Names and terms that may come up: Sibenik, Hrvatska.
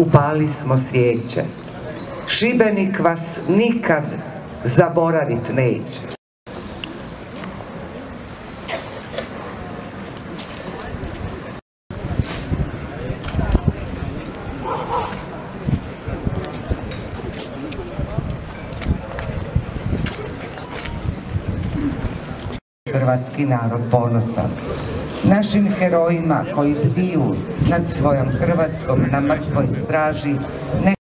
upali smo svijeće. Šibenik vas nikad zaboravit neće. Hrvatski narod ponosan. Našim herojima koji bdiju nad svojom Hrvatskom na mrtvoj straži